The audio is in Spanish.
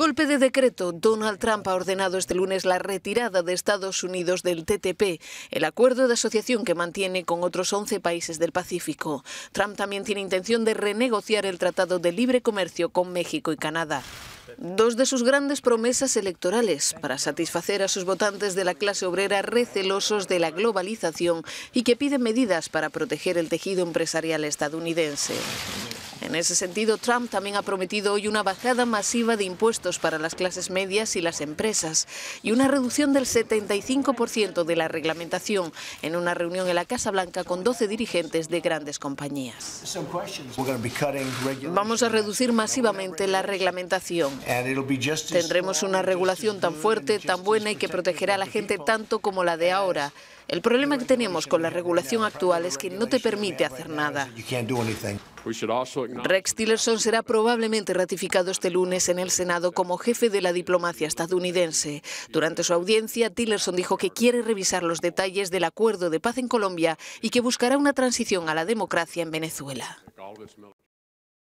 golpe de decreto, Donald Trump ha ordenado este lunes la retirada de Estados Unidos del TTP, el acuerdo de asociación que mantiene con otros 11 países del Pacífico. Trump también tiene intención de renegociar el Tratado de Libre Comercio con México y Canadá. Dos de sus grandes promesas electorales para satisfacer a sus votantes de la clase obrera recelosos de la globalización y que piden medidas para proteger el tejido empresarial estadounidense. En ese sentido, Trump también ha prometido hoy una bajada masiva de impuestos para las clases medias y las empresas y una reducción del 75% de la reglamentación en una reunión en la Casa Blanca con 12 dirigentes de grandes compañías. Vamos a reducir masivamente la reglamentación. Tendremos una regulación tan fuerte, tan buena y que protegerá a la gente tanto como la de ahora. El problema que tenemos con la regulación actual es que no te permite hacer nada. Rex Tillerson será probablemente ratificado este lunes en el Senado como jefe de la diplomacia estadounidense. Durante su audiencia, Tillerson dijo que quiere revisar los detalles del acuerdo de paz en Colombia y que buscará una transición a la democracia en Venezuela.